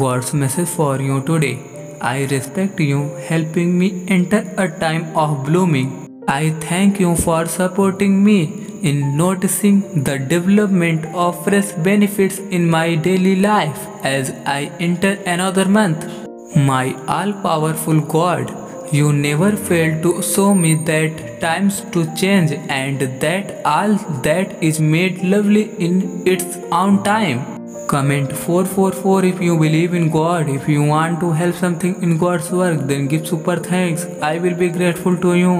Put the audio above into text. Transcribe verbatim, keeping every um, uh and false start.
God's message for you today. I respect you helping me enter a time of blooming. I thank you for supporting me in noticing the development of fresh benefits in my daily life as I enter another month. My all-powerful God, you never fail to show me that times to change and that all that is made lovely in its own time. Comment four four four if you believe in God. If you want to help something in God's work, then give super thanks. I will be grateful to you.